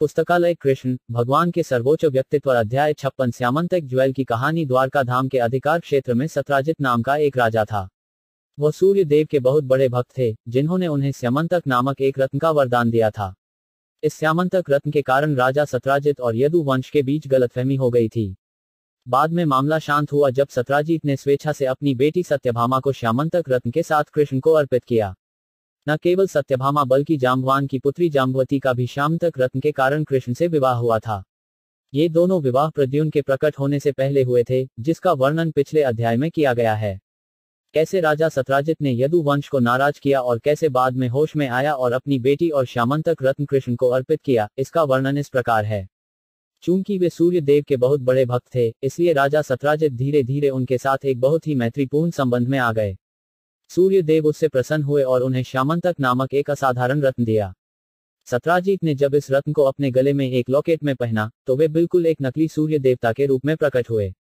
पुस्तकालय कृष्ण भगवान के सर्वोच्च व्यक्तित्व अध्याय 56 स्यमंतक ज्वेल की कहानी। द्वारकाधाम के अधिकार क्षेत्र में सत्राजित नाम का एक राजा था। वह सूर्य देव के बहुत बड़े भक्त थे, जिन्होंने उन्हें स्यमंतक नामक एक रत्न का वरदान दिया था। इस स्यमंतक रत्न के कारण राजा सत्राजित और यदु वंश के बीच गलतफहमी हो गई थी। बाद में मामला शांत हुआ जब सत्राजित ने स्वेच्छा से अपनी बेटी सत्यभामा को स्यमंतक रत्न के साथ कृष्ण को अर्पित किया। न केवल सत्यभामा बल्कि जाम्बवान की पुत्री जाम्बवती का भी स्यमंतक रत्न के कारण कृष्ण से विवाह हुआ था। ये दोनों विवाह प्रद्युम्न के प्रकट होने से पहले हुए थे, जिसका वर्णन पिछले अध्याय में किया गया है। कैसे राजा सत्राजित ने यदु वंश को नाराज किया और कैसे बाद में होश में आया और अपनी बेटी और स्यमंतक रत्न कृष्ण को अर्पित किया, इसका वर्णन इस प्रकार है। चूंकि वे सूर्य देव के बहुत बड़े भक्त थे, इसलिए राजा सत्राजित धीरे धीरे उनके साथ एक बहुत ही मैत्रीपूर्ण संबंध में आ गए। सूर्य देव उससे प्रसन्न हुए और उन्हें स्यमंतक नामक एक असाधारण रत्न दिया। सत्राजित ने जब इस रत्न को अपने गले में एक लॉकेट में पहना तो वे बिल्कुल एक नकली सूर्य देवता के रूप में प्रकट हुए।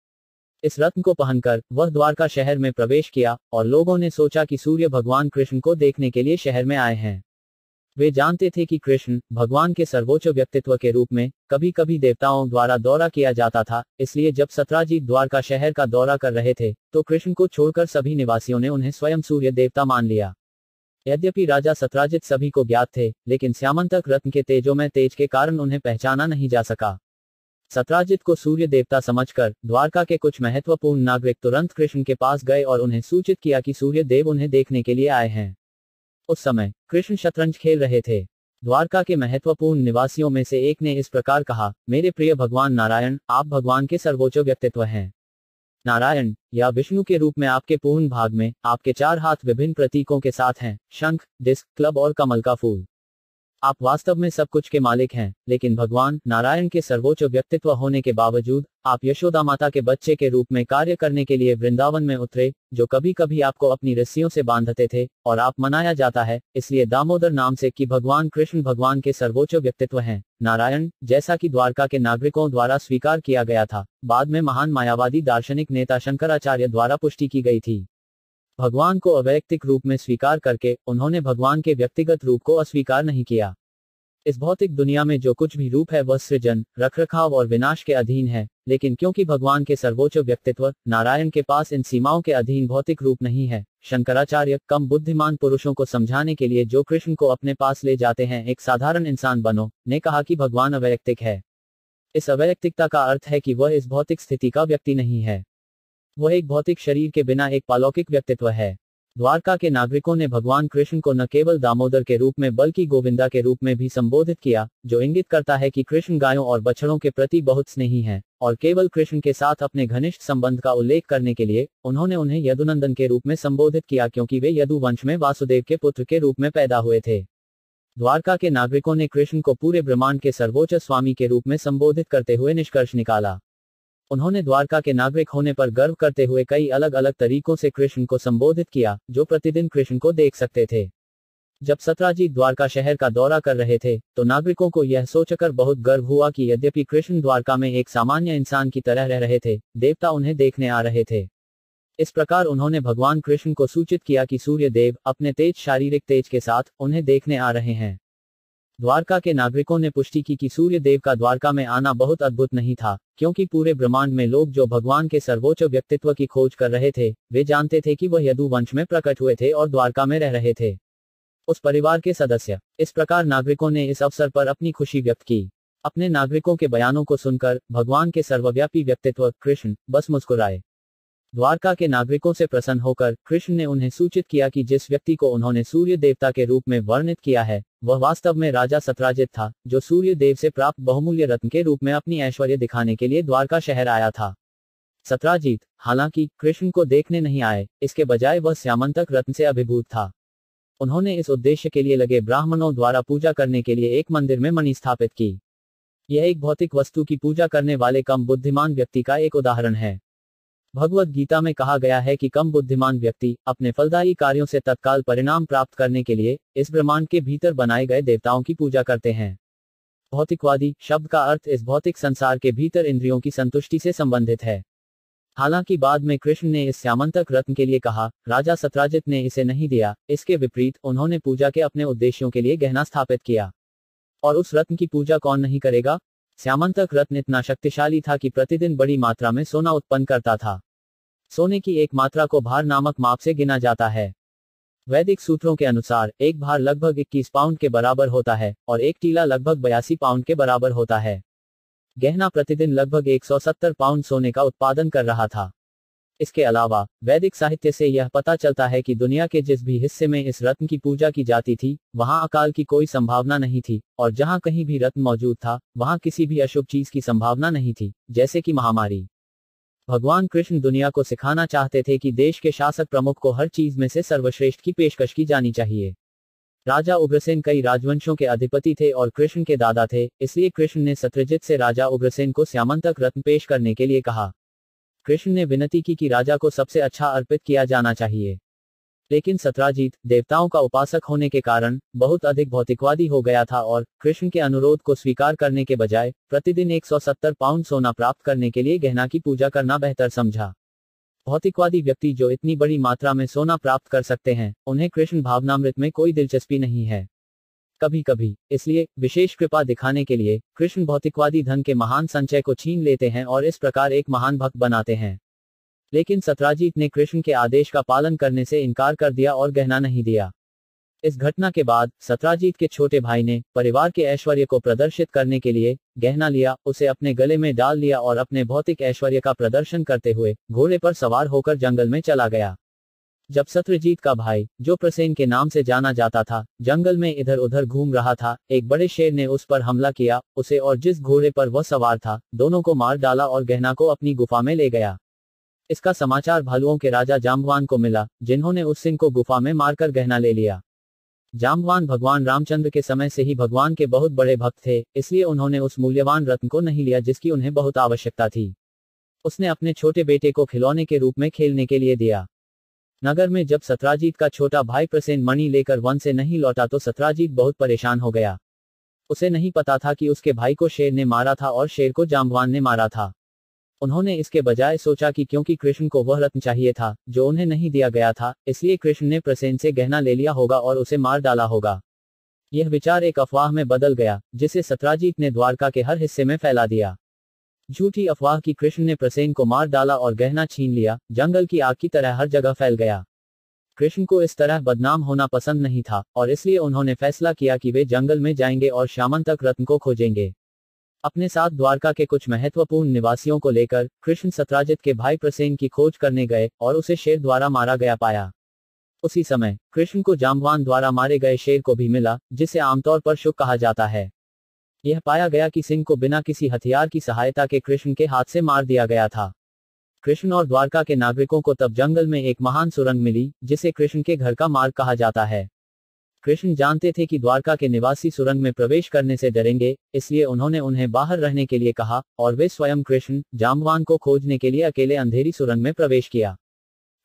इस रत्न को पहनकर वह द्वारका शहर में प्रवेश किया और लोगों ने सोचा कि सूर्य भगवान कृष्ण को देखने के लिए शहर में आए हैं। वे जानते थे कि कृष्ण भगवान के सर्वोच्च व्यक्तित्व के रूप में कभी कभी देवताओं द्वारा दौरा किया जाता था, इसलिए जब सत्राजित द्वारका शहर का दौरा कर रहे थे तो कृष्ण को छोड़कर सभी निवासियों ने उन्हें स्वयं सूर्य देवता मान लिया। यद्यपि राजा सत्राजित सभी को ज्ञात थे, लेकिन स्यमंतक रत्न के तेजोमय तेज के कारण उन्हें पहचाना नहीं जा सका। सत्राजित को सूर्य देवता समझकर द्वारका के कुछ महत्वपूर्ण नागरिक तुरंत कृष्ण के पास गए और उन्हें सूचित किया कि सूर्य देव उन्हें देखने के लिए आए हैं। उस समय कृष्ण शतरंज खेल रहे थे। द्वारका के महत्वपूर्ण निवासियों में से एक ने इस प्रकार कहा, मेरे प्रिय भगवान नारायण, आप भगवान के सर्वोच्च व्यक्तित्व हैं। नारायण या विष्णु के रूप में आपके पूर्ण भाग में आपके चार हाथ विभिन्न प्रतीकों के साथ हैं, शंख, डिस्क, क्लब और कमल का फूल। आप वास्तव में सब कुछ के मालिक हैं, लेकिन भगवान नारायण के सर्वोच्च व्यक्तित्व होने के बावजूद आप यशोदा माता के बच्चे के रूप में कार्य करने के लिए वृंदावन में उतरे, जो कभी कभी आपको अपनी रस्सियों से बांधते थे और आप मनाया जाता है, इसलिए दामोदर नाम से कि भगवान कृष्ण भगवान के सर्वोच्च व्यक्तित्व हैं। नारायण, जैसा कि द्वारका के नागरिकों द्वारा स्वीकार किया गया था, बाद में महान मायावादी दार्शनिक नेता शंकराचार्य द्वारा पुष्टि की गई थी। भगवान को अवैयक्तिक रूप में स्वीकार करके उन्होंने भगवान के व्यक्तिगत रूप को अस्वीकार नहीं किया। इस भौतिक दुनिया में जो कुछ भी रूप है वह सृजन, रखरखाव और विनाश के अधीन है, लेकिन क्योंकि भगवान के सर्वोच्च व्यक्तित्व नारायण के पास इन सीमाओं के अधीन भौतिक रूप नहीं है, शंकराचार्य कम बुद्धिमान पुरुषों को समझाने के लिए जो कृष्ण को अपने पास ले जाते हैं, एक साधारण इंसान बनो, ने कहा कि भगवान अवैयक्तिक है। इस अवैयक्तिकता का अर्थ है कि वह इस भौतिक स्थिति का व्यक्ति नहीं है, वह एक भौतिक शरीर के बिना एक पालौकिक व्यक्तित्व है। द्वारका के नागरिकों ने भगवान कृष्ण को न केवल दामोदर के रूप में बल्कि गोविंदा के रूप में भी संबोधित किया, जो इंगित करता है कि कृष्ण गायों और बछड़ों के प्रति बहुत स्नेही हैं, और केवल कृष्ण के साथ अपने घनिष्ठ संबंध का उल्लेख करने के लिए उन्होंने उन्हें यदुनंदन के रूप में संबोधित किया, क्योंकि वे यदु वंश में वासुदेव के पुत्र के रूप में पैदा हुए थे। द्वारका के नागरिकों ने कृष्ण को पूरे ब्रह्मांड के सर्वोच्च स्वामी के रूप में संबोधित करते हुए निष्कर्ष निकाला। उन्होंने द्वारका के नागरिक होने पर गर्व करते हुए कई अलग अलग तरीकों से कृष्ण को संबोधित किया, जो प्रतिदिन कृष्ण को देख सकते थे। जब सत्राजित द्वारका शहर का दौरा कर रहे थे तो नागरिकों को यह सोचकर बहुत गर्व हुआ कि यद्यपि कृष्ण द्वारका में एक सामान्य इंसान की तरह रह रहे थे, देवता उन्हें देखने आ रहे थे। इस प्रकार उन्होंने भगवान कृष्ण को सूचित किया कि सूर्य देव अपने तेज शारीरिक तेज के साथ उन्हें देखने आ रहे हैं। द्वारका के नागरिकों ने पुष्टि की कि सूर्य देव का द्वारका में आना बहुत अद्भुत नहीं था, क्योंकि पूरे ब्रह्मांड में लोग जो भगवान के सर्वोच्च व्यक्तित्व की खोज कर रहे थे, वे जानते थे कि वह यदु वंश में प्रकट हुए थे और द्वारका में रह रहे थे, उस परिवार के सदस्य। इस प्रकार नागरिकों ने इस अवसर पर अपनी खुशी व्यक्त की। अपने नागरिकों के बयानों को सुनकर भगवान के सर्वव्यापी व्यक्तित्व कृष्ण बस मुस्कुराए। द्वारका के नागरिकों से प्रसन्न होकर कृष्ण ने उन्हें सूचित किया कि जिस व्यक्ति को उन्होंने सूर्य देवता के रूप में वर्णित किया है, वह वास्तव में राजा सत्राजित था, जो सूर्य देव से प्राप्त बहुमूल्य रत्न के रूप में अपनी ऐश्वर्य दिखाने के लिए द्वारका शहर आया था। सत्राजित, हालांकि, कृष्ण को देखने नहीं आए, इसके बजाय वह स्यमंतक रत्न से अभिभूत था। उन्होंने इस उद्देश्य के लिए लगे ब्राह्मणों द्वारा पूजा करने के लिए एक मंदिर में मणि स्थापित की। यह एक भौतिक वस्तु की पूजा करने वाले कम बुद्धिमान व्यक्ति का एक उदाहरण है। भगवद गीता में कहा गया है कि कम बुद्धिमान व्यक्ति अपने फलदायी कार्यों से तत्काल परिणाम प्राप्त करने के लिए इस ब्रह्मांड के भीतर बनाए गए देवताओं की पूजा करते हैं। भौतिकवादी शब्द का अर्थ इस भौतिक संसार के भीतर इंद्रियों की संतुष्टि से संबंधित है। हालांकि बाद में कृष्ण ने इस स्यमंतक रत्न के लिए कहा, राजा सत्राजित ने इसे नहीं दिया, इसके विपरीत उन्होंने पूजा के अपने उद्देश्यों के लिए गहना स्थापित किया। और उस रत्न की पूजा कौन नहीं करेगा। स्यमंतक रत्न इतना शक्तिशाली था कि प्रतिदिन बड़ी मात्रा में सोना उत्पन्न करता था। सोने की एक मात्रा को भार नामक माप से गिना जाता है। वैदिक सूत्रों के अनुसार एक भार लगभग 21 पाउंड के बराबर होता है और एक टीला लगभग 82 पाउंड के बराबर होता है। गहना प्रतिदिन लगभग 170 पाउंड सोने का उत्पादन कर रहा था। इसके अलावा वैदिक साहित्य से यह पता चलता है कि दुनिया के जिस भी हिस्से में इस रत्न की पूजा की जाती थी वहां अकाल की कोई संभावना नहीं थी, और जहां कहीं भी रत्न मौजूद था वहां किसी भी अशुभ चीज की संभावना नहीं थी, जैसे कि महामारी। भगवान कृष्ण दुनिया को सिखाना चाहते थे कि देश के शासक प्रमुख को हर चीज में से सर्वश्रेष्ठ की पेशकश की जानी चाहिए। राजा उग्रसेन कई राजवंशों के अधिपति थे और कृष्ण के दादा थे, इसलिए कृष्ण ने सत्राजित से राजा उग्रसेन को स्यमंतक रत्न पेश करने के लिए कहा। कृष्ण ने विनती की कि राजा को सबसे अच्छा अर्पित किया जाना चाहिए, लेकिन सत्राजित देवताओं का उपासक होने के कारण बहुत अधिक भौतिकवादी हो गया था और कृष्ण के अनुरोध को स्वीकार करने के बजाय प्रतिदिन 170 पाउंड सोना प्राप्त करने के लिए गहना की पूजा करना बेहतर समझा। भौतिकवादी व्यक्ति जो इतनी बड़ी मात्रा में सोना प्राप्त कर सकते हैं, उन्हें कृष्ण भावनामृत में कोई दिलचस्पी नहीं है। कभी कभी इसलिए विशेष कृपा दिखाने के लिए कृष्ण भौतिकवादी धन के महान संचय को छीन लेते हैं और इस प्रकार एक महान भक्त बनाते हैं। लेकिन सत्राजित ने कृष्ण के आदेश का पालन करने से इनकार कर दिया और गहना नहीं दिया। इस घटना के बाद सत्राजित के छोटे भाई ने परिवार के ऐश्वर्य को प्रदर्शित करने के लिए गहना लिया, उसे अपने गले में डाल लिया और अपने भौतिक ऐश्वर्य का प्रदर्शन करते हुए घोड़े पर सवार होकर जंगल में चला गया। जब सत्राजित का भाई, जो प्रसेन के नाम से जाना जाता था, जंगल में इधर उधर घूम रहा था, एक बड़े शेर ने उस पर हमला किया, उसे और जिस घोड़े पर वह सवार था दोनों को मार डाला और गहना को अपनी गुफा में ले गया। इसका समाचार भालुओं के राजा जाम्बवान को मिला, जिन्होंने उस सिंह को गुफा में मारकर गहना ले लिया। जाम्बवान भगवान रामचंद्र के समय से ही भगवान के बहुत बड़े भक्त थे, इसलिए उन्होंने उस मूल्यवान रत्न को नहीं लिया जिसकी उन्हें बहुत आवश्यकता थी। उसने अपने छोटे बेटे को खिलौने के रूप में खेलने के लिए दिया। नगर में जब सत्राजित का छोटा भाई प्रसेन मणि लेकर वन से नहीं लौटा तो सत्राजित बहुत परेशान हो गया। उसे नहीं पता था कि उसके भाई को शेर ने मारा था और शेर को जाम्बवान ने मारा था। उन्होंने इसके बजाय सोचा कि क्योंकि कृष्ण को वह रत्न चाहिए था जो उन्हें नहीं दिया गया था, इसलिए कृष्ण ने प्रसेन से गहना ले लिया होगा और उसे मार डाला होगा। यह विचार एक अफवाह में बदल गया, जिसे सत्राजित ने द्वारका के हर हिस्से में फैला दिया। झूठी अफवाह कि कृष्ण ने प्रसेन को मार डाला और गहना छीन लिया, जंगल की आग की तरह हर जगह फैल गया। कृष्ण को इस तरह बदनाम होना पसंद नहीं था और इसलिए उन्होंने फैसला किया कि वे जंगल में जाएंगे और स्यमंतक रत्न को खोजेंगे। अपने साथ द्वारका के कुछ महत्वपूर्ण निवासियों को लेकर कृष्ण सत्राजित के भाई प्रसेन की खोज करने गए और उसे शेर द्वारा मारा गया पाया। उसी समय कृष्ण को जाम्बवान द्वारा मारे गए शेर को भी मिला, जिसे आमतौर पर शुक कहा जाता है। यह पाया गया कि सिंह को बिना किसी हथियार की सहायता के कृष्ण के हाथ से मार दिया गया था। कृष्ण और द्वारका के नागरिकों को तब जंगल में एक महान सुरंग मिली, जिसे कृष्ण के घर का मार्ग कहा जाता है। कृष्ण जानते थे कि द्वारका के निवासी सुरंग में प्रवेश करने से डरेंगे, इसलिए उन्होंने उन्हें बाहर रहने के लिए कहा और वे स्वयं कृष्ण जाम्बवान को खोजने के लिए अकेले अंधेरी सुरंग में प्रवेश किया।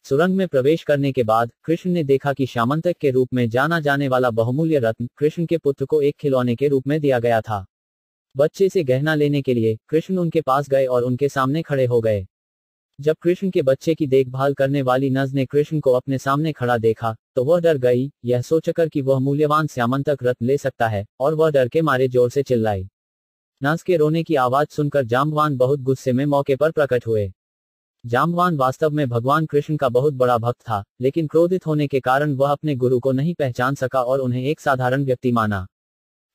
सुरंग में प्रवेश करने के बाद कृष्ण ने देखा कि स्यमंतक के रूप में जाना जाने वाला बहुमूल्य रत्न कृष्ण के पुत्र को एक खिलौने के रूप में दिया गया था। बच्चे से गहना लेने के लिए कृष्ण उनके पास गए और उनके सामने खड़े हो गए। जब कृष्ण के बच्चे की देखभाल करने वाली नर्स ने कृष्ण को अपने सामने खड़ा देखा तो वह डर गई, यह सोचकर कि वह मूल्यवान स्यमंतक रत्न ले सकता है, और वह डर के मारे जोर से चिल्लाई। नर्स के रोने की आवाज सुनकर जाम्बवान बहुत गुस्से में मौके पर प्रकट हुए। जाम्बवान वास्तव में भगवान कृष्ण का बहुत बड़ा भक्त था, लेकिन क्रोधित होने के कारण वह अपने गुरु को नहीं पहचान सका और उन्हें एक साधारण व्यक्ति माना।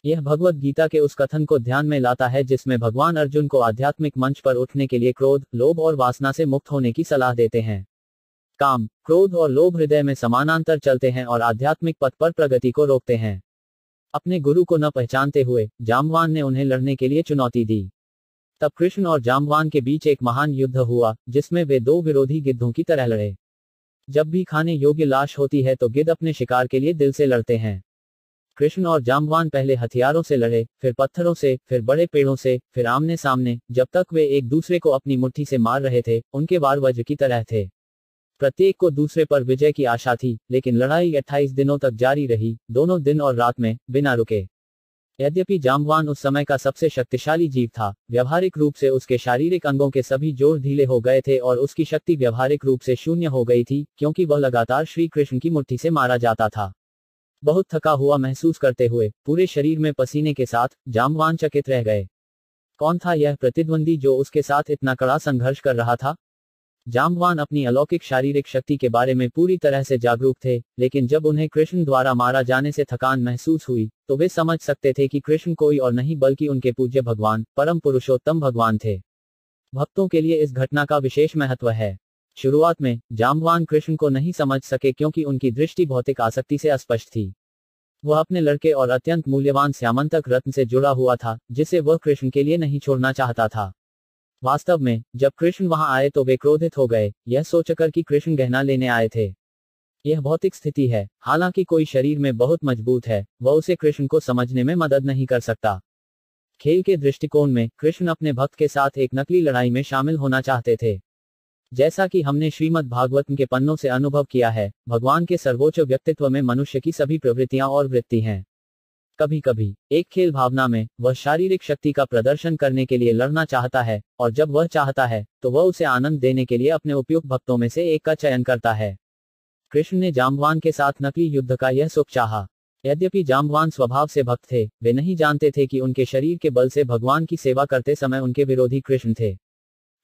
यह भगवत गीता के उस कथन को ध्यान में लाता है जिसमें भगवान अर्जुन को आध्यात्मिक मंच पर उठने के लिए क्रोध, लोभ और वासना से मुक्त होने की सलाह देते हैं। काम, क्रोध और लोभ हृदय में समानांतर चलते हैं और आध्यात्मिक पथ पर प्रगति को रोकते हैं। अपने गुरु को न पहचानते हुए जाम्बवान ने उन्हें लड़ने के लिए चुनौती दी। तब कृष्ण और जाम्बवान के बीच एक महान युद्ध हुआ, जिसमें वे दो विरोधी गिद्धों की तरह लड़े। जब भी खाने योग्य लाश होती है तो गिद्ध अपने शिकार के लिए दिल से लड़ते हैं। कृष्ण और जाम्बवान पहले हथियारों से लड़े, फिर पत्थरों से, फिर बड़े पेड़ों से, फिर आमने सामने। जब तक वे एक दूसरे को अपनी मुट्ठी से मार रहे थे, उनके वार वज्र की तरह थे। प्रत्येक को दूसरे पर विजय की आशा थी, लेकिन लड़ाई 28 दिनों तक जारी रही, दोनों दिन और रात में बिना रुके। यद्यपि जाम्बवान उस समय का सबसे शक्तिशाली जीव था, व्यवहारिक रूप से उसके शारीरिक अंगों के सभी जोड़ ढीले हो गए थे और उसकी शक्ति व्यवहारिक रूप से शून्य हो गई थी, क्योंकि वह लगातार श्री कृष्ण की मुट्ठी से मारा जाता था। बहुत थका हुआ महसूस करते हुए पूरे शरीर में पसीने के साथ जाम्बवान चकित रह गए। कौन था यह प्रतिद्वंदी जो उसके साथ इतना कड़ा संघर्ष कर रहा था? जाम्बवान अपनी अलौकिक शारीरिक शक्ति के बारे में पूरी तरह से जागरूक थे, लेकिन जब उन्हें कृष्ण द्वारा मारा जाने से थकान महसूस हुई तो वे समझ सकते थे कि कृष्ण कोई और नहीं बल्कि उनके पूज्य भगवान परम पुरुषोत्तम भगवान थे। भक्तों के लिए इस घटना का विशेष महत्व है। शुरुआत में जाम्बवान कृष्ण को नहीं समझ सके क्योंकि उनकी दृष्टि भौतिक आसक्ति से अस्पष्ट थी। वह अपने लड़के और अत्यंत मूल्यवान स्यमंतक रत्न से जुड़ा हुआ था, जिसे वह कृष्ण के लिए नहीं छोड़ना चाहता था। वास्तव में जब कृष्ण वहां आए तो वे क्रोधित हो गए, यह सोचकर कि कृष्ण गहना लेने आए थे। यह भौतिक स्थिति है, हालांकि कोई शरीर में बहुत मजबूत है, वह उसे कृष्ण को समझने में मदद नहीं कर सकता। खेल के दृष्टिकोण में कृष्ण अपने भक्त के साथ एक नकली लड़ाई में शामिल होना चाहते थे। जैसा कि हमने श्रीमद् भागवतम के पन्नों से अनुभव किया है, भगवान के सर्वोच्च व्यक्तित्व में मनुष्य की सभी प्रवृत्तियां और वृत्ति हैं। कभी कभी एक खेल भावना में वह शारीरिक शक्ति का प्रदर्शन करने के लिए लड़ना चाहता है, और जब वह चाहता है तो वह उसे आनंद देने के लिए अपने उपयुक्त भक्तों में से एक का चयन करता है। कृष्ण ने जाम्बवान के साथ नकली युद्ध का यह सुख चाहा। यद्यपि जाम्बवान स्वभाव से भक्त थे, वे नहीं जानते थे कि उनके शरीर के बल से भगवान की सेवा करते समय उनके विरोधी कृष्ण थे।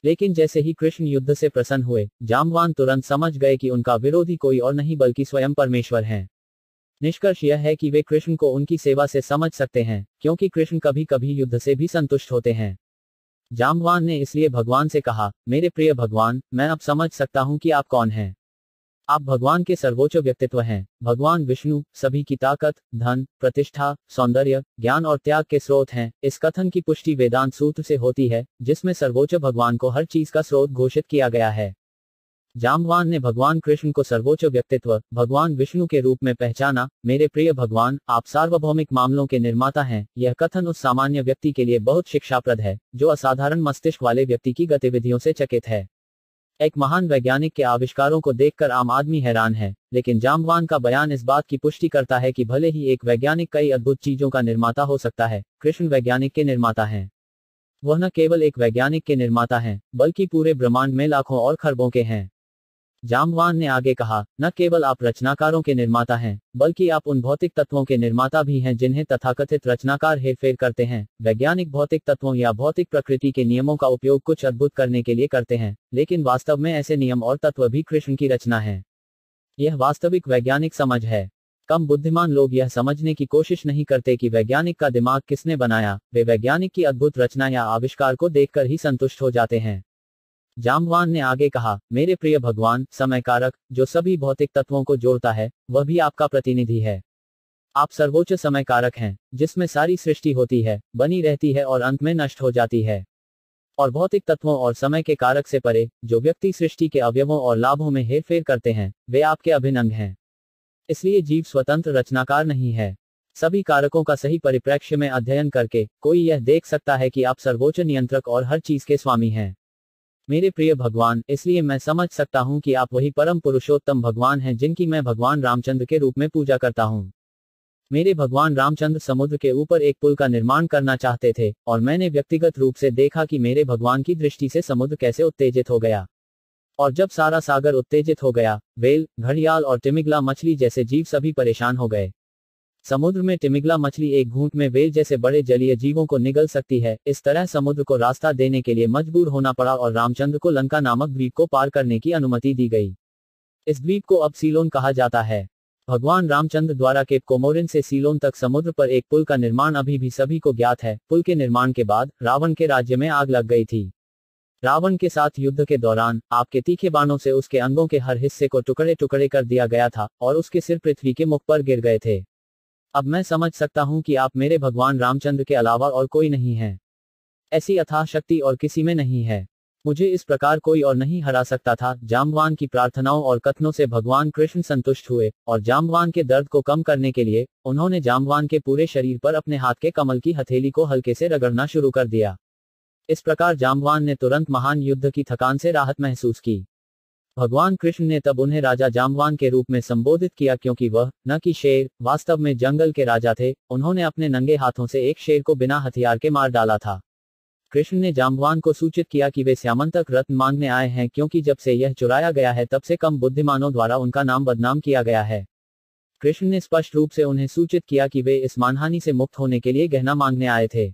लेकिन जैसे ही कृष्ण युद्ध से प्रसन्न हुए, जाम्बवान तुरंत समझ गए कि उनका विरोधी कोई और नहीं बल्कि स्वयं परमेश्वर हैं। निष्कर्ष यह है कि वे कृष्ण को उनकी सेवा से समझ सकते हैं, क्योंकि कृष्ण कभी कभी युद्ध से भी संतुष्ट होते हैं। जाम्बवान ने इसलिए भगवान से कहा, मेरे प्रिय भगवान, मैं अब समझ सकता हूँ कि आप कौन हैं। आप भगवान के सर्वोच्च व्यक्तित्व हैं। भगवान विष्णु सभी की ताकत, धन, प्रतिष्ठा, सौंदर्य, ज्ञान और त्याग के स्रोत हैं। इस कथन की पुष्टि वेदांत सूत्र से होती है, जिसमें सर्वोच्च भगवान को हर चीज का स्रोत घोषित किया गया है। जाम्बवान ने भगवान कृष्ण को सर्वोच्च व्यक्तित्व भगवान विष्णु के रूप में पहचाना। मेरे प्रिय भगवान, आप सार्वभौमिक मामलों के निर्माता हैं। यह कथन उस सामान्य व्यक्ति के लिए बहुत शिक्षाप्रद है जो असाधारण मस्तिष्क वाले व्यक्ति की गतिविधियों से चकित है। एक महान वैज्ञानिक के आविष्कारों को देखकर आम आदमी हैरान है, लेकिन जाम्बवान का बयान इस बात की पुष्टि करता है कि भले ही एक वैज्ञानिक कई अद्भुत चीजों का निर्माता हो सकता है, कृष्ण वैज्ञानिक के निर्माता हैं। वह न केवल एक वैज्ञानिक के निर्माता हैं, बल्कि पूरे ब्रह्मांड में लाखों और खरबों के हैं। जाम्बवान ने आगे कहा, न केवल आप रचनाकारों के निर्माता हैं, बल्कि आप उन भौतिक तत्वों के निर्माता भी हैं जिन्हें तथाकथित रचनाकार हेरफेर करते हैं। वैज्ञानिक भौतिक तत्वों या भौतिक प्रकृति के नियमों का उपयोग कुछ अद्भुत करने के लिए करते हैं, लेकिन वास्तव में ऐसे नियम और तत्व भी कृष्ण की रचना है। यह वास्तविक वैज्ञानिक समझ है। कम बुद्धिमान लोग यह समझने की कोशिश नहीं करते कि वैज्ञानिक का दिमाग किसने बनाया, वे वैज्ञानिक की अद्भुत रचना या आविष्कार को देखकर ही संतुष्ट हो जाते हैं। जाम्बवान ने आगे कहा, मेरे प्रिय भगवान, समय कारक जो सभी भौतिक तत्वों को जोड़ता है, वह भी आपका प्रतिनिधि है। आप सर्वोच्च समय कारक हैं, जिसमें सारी सृष्टि होती है, बनी रहती है और अंत में नष्ट हो जाती है। और भौतिक तत्वों और समय के कारक से परे जो व्यक्ति सृष्टि के अवयवों और लाभों में हेरफेर करते हैं, वे आपके अभिन्न हैं। इसलिए जीव स्वतंत्र रचनाकार नहीं है। सभी कारकों का सही परिप्रेक्ष्य में अध्ययन करके कोई यह देख सकता है कि आप सर्वोच्च नियंत्रक और हर चीज के स्वामी हैं। मेरे प्रिय भगवान, इसलिए मैं समझ सकता हूँ कि आप वही परम पुरुषोत्तम भगवान हैं जिनकी मैं भगवान रामचंद्र के रूप में पूजा करता हूँ। मेरे भगवान रामचंद्र समुद्र के ऊपर एक पुल का निर्माण करना चाहते थे, और मैंने व्यक्तिगत रूप से देखा कि मेरे भगवान की दृष्टि से समुद्र कैसे उत्तेजित हो गया। और जब सारा सागर उत्तेजित हो गया, वेल, घड़ियाल और टिमिगला मछली जैसे जीव सभी परेशान हो गए। समुद्र में टिमिगला मछली एक घूंट में वेल जैसे बड़े जलीय जीवों को निगल सकती है। इस तरह समुद्र को रास्ता देने के लिए मजबूर होना पड़ा और रामचंद्र को लंका नामक द्वीप को पार करने की अनुमति दी गई। इस द्वीप को अब सीलोन कहा जाता है। भगवान रामचंद्र द्वारा केप कोमोरिन से सीलोन तक समुद्र पर एक पुल का निर्माण अभी भी सभी को ज्ञात है। पुल के निर्माण के बाद रावण के राज्य में आग लग गई थी। रावण के साथ युद्ध के दौरान आपके तीखे बाणों से उसके अंगों के हर हिस्से को टुकड़े टुकड़े कर दिया गया था और उसके सिर पृथ्वी के मुख पर गिर गए थे। अब मैं समझ सकता हूँ कि आप मेरे भगवान रामचंद्र के अलावा और कोई नहीं है। ऐसी अथाह शक्ति और किसी में नहीं है। मुझे इस प्रकार कोई और नहीं हरा सकता था। जाम्बवान की प्रार्थनाओं और कथनों से भगवान कृष्ण संतुष्ट हुए और जाम्बवान के दर्द को कम करने के लिए उन्होंने जाम्बवान के पूरे शरीर पर अपने हाथ के कमल की हथेली को हल्के से रगड़ना शुरू कर दिया। इस प्रकार जाम्बवान ने तुरंत महान युद्ध की थकान से राहत महसूस की। भगवान कृष्ण ने तब उन्हें राजा जाम्बवान के रूप में संबोधित किया, क्योंकि वह न कि शेर वास्तव में जंगल के राजा थे। उन्होंने अपने नंगे हाथों से एक शेर को बिना हथियार के मार डाला था। कृष्ण ने जाम्बवान को सूचित किया कि वे स्यमंतक रत्न मांगने आए हैं, क्योंकि जब से यह चुराया गया है तब से कम बुद्धिमानों द्वारा उनका नाम बदनाम किया गया है। कृष्ण ने स्पष्ट रूप से उन्हें सूचित किया कि वे इस मानहानि से मुक्त होने के लिए गहना मांगने आए थे।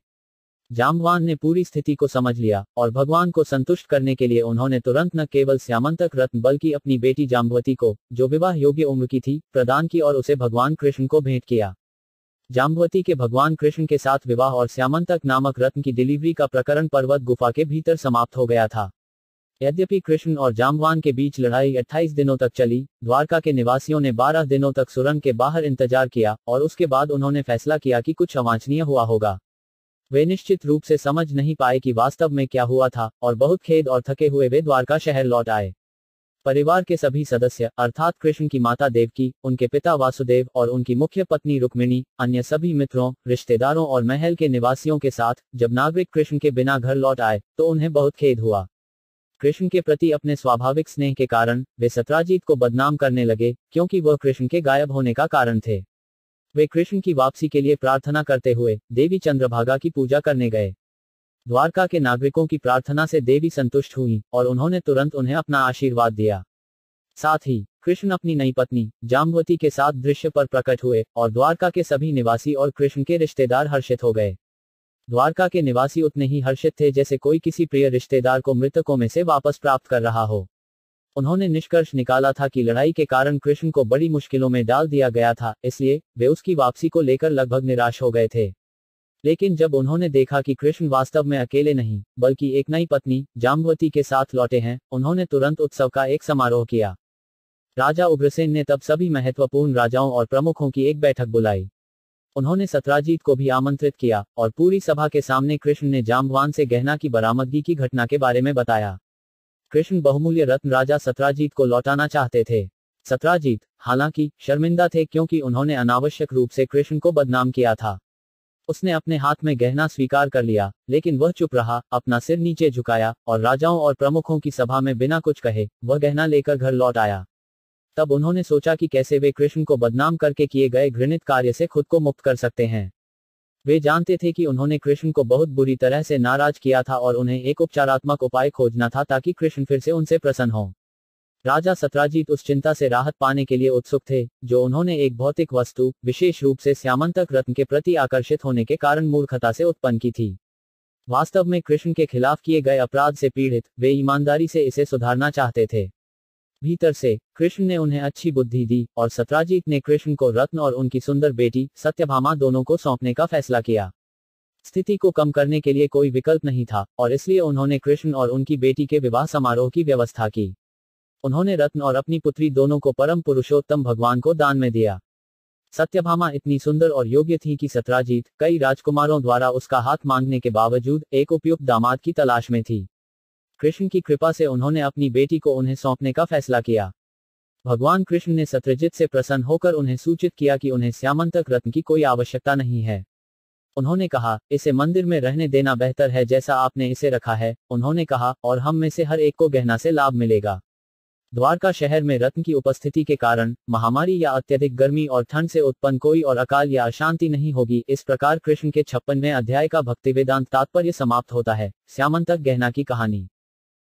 जाम्बवान ने पूरी स्थिति को समझ लिया और भगवान को संतुष्ट करने के लिए उन्होंने तुरंत न केवल स्यमंतक रत्न बल्कि अपनी बेटी जाम्बवती को, जो विवाह योग्य उम्र की थी, प्रदान की और उसे भगवान कृष्ण को भेंट किया। जाम्बवती के भगवान कृष्ण के साथ विवाह और स्यमंतक नामक रत्न की डिलीवरी का प्रकरण पर्वत गुफा के भीतर समाप्त हो गया था। यद्यपि कृष्ण और जाम्बवान के बीच लड़ाई 28 दिनों तक चली, द्वारका के निवासियों ने 12 दिनों तक सुरंग के बाहर इंतजार किया और उसके बाद उन्होंने फैसला किया कि कुछ अवांछनीय हुआ होगा। वे निश्चित रूप से समझ नहीं पाए कि वास्तव में क्या हुआ था और बहुत खेद और थके हुए वे द्वारका शहर लौट आए। परिवार के सभी सदस्य अर्थात कृष्ण की माता देवकी, उनके पिता वासुदेव और उनकी मुख्य पत्नी रुक्मिणी, अन्य सभी मित्रों, रिश्तेदारों और महल के निवासियों के साथ जब नागरिक कृष्ण के बिना घर लौट आए तो उन्हें बहुत खेद हुआ। कृष्ण के प्रति अपने स्वाभाविक स्नेह के कारण वे सत्राजित को बदनाम करने लगे क्योंकि वह कृष्ण के गायब होने का कारण थे। वे कृष्ण की वापसी के लिए प्रार्थना करते हुए देवी चंद्रभागा की पूजा करने गए। द्वारका के नागरिकों की प्रार्थना से देवी संतुष्ट हुई और उन्होंने तुरंत उन्हें अपना आशीर्वाद दिया। साथ ही कृष्ण अपनी नई पत्नी जाम्बवती के साथ दृश्य पर प्रकट हुए और द्वारका के सभी निवासी और कृष्ण के रिश्तेदार हर्षित हो गए। द्वारका के निवासी उतने ही हर्षित थे जैसे कोई किसी प्रिय रिश्तेदार को मृतकों में से वापस प्राप्त कर रहा हो। उन्होंने निष्कर्ष निकाला था कि लड़ाई के कारण कृष्ण को बड़ी मुश्किलों में डाल दिया गया था, इसलिए वे उसकी वापसी को लेकर लगभग निराश हो गए थे। लेकिन जब उन्होंने देखा कि कृष्ण वास्तव में अकेले नहीं बल्कि एक नई पत्नी जाम्बवती के साथ लौटे हैं, उन्होंने तुरंत उत्सव का एक समारोह किया। राजा उग्रसेन ने तब सभी महत्वपूर्ण राजाओं और प्रमुखों की एक बैठक बुलाई। उन्होंने सत्राजित को भी आमंत्रित किया और पूरी सभा के सामने कृष्ण ने जाम्बवान से गहना की बरामदगी की घटना के बारे में बताया। कृष्ण बहुमूल्य रत्न राजा सत्राजित को लौटाना चाहते थे। सत्राजित, हालांकि, शर्मिंदा थे क्योंकि उन्होंने अनावश्यक रूप से कृष्ण को बदनाम किया था। उसने अपने हाथ में गहना स्वीकार कर लिया, लेकिन वह चुप रहा, अपना सिर नीचे झुकाया और राजाओं और प्रमुखों की सभा में बिना कुछ कहे वह गहना लेकर घर लौट आया। तब उन्होंने सोचा कि कैसे वे कृष्ण को बदनाम करके किए गए घृणित कार्य से खुद को मुक्त कर सकते हैं। वे जानते थे कि उन्होंने कृष्ण को बहुत बुरी तरह से नाराज किया था और उन्हें एक उपचारात्मक उपाय खोजना था ताकि कृष्ण फिर से उनसे प्रसन्न हो। राजा सत्राजित उस चिंता से राहत पाने के लिए उत्सुक थे जो उन्होंने एक भौतिक वस्तु, विशेष रूप से स्यमंतक रत्न के प्रति आकर्षित होने के कारण मूर्खता से उत्पन्न की थी। वास्तव में कृष्ण के खिलाफ किए गए अपराध से पीड़ित वे ईमानदारी से इसे सुधारना चाहते थे। भीतर से कृष्ण ने उन्हें अच्छी बुद्धि दी और सत्राजित ने कृष्ण को रत्न और उनकी सुंदर बेटी सत्यभामा दोनों को सौंपने का फैसला किया। स्थिति को कम करने के लिए कोई विकल्प नहीं था और इसलिए उन्होंने कृष्ण और उनकी बेटी के विवाह समारोह की व्यवस्था की। उन्होंने रत्न और अपनी पुत्री दोनों को परम पुरुषोत्तम भगवान को दान में दिया। सत्यभामा इतनी सुंदर और योग्य थी कि सत्राजित कई राजकुमारों द्वारा उसका हाथ मांगने के बावजूद एक उपयुक्त दामाद की तलाश में थी। कृष्ण की कृपा से उन्होंने अपनी बेटी को उन्हें सौंपने का फैसला किया। भगवान कृष्ण ने सत्राजित से प्रसन्न होकर उन्हें सूचित किया कि उन्हें स्यमंतक रत्न की कोई आवश्यकता नहीं है। उन्होंने कहा, इसे मंदिर में रहने देना बेहतर है जैसा आपने इसे रखा है, उन्होंने कहा, और हम में से हर एक को गहना से लाभ मिलेगा। द्वारका शहर में रत्न की उपस्थिति के कारण महामारी या अत्यधिक गर्मी और ठंड से उत्पन्न कोई और अकाल या अशांति नहीं होगी। इस प्रकार कृष्ण के 56वें अध्याय का भक्ति वेदांत तात्पर्य समाप्त होता है। स्यमंतक गहना की कहानी।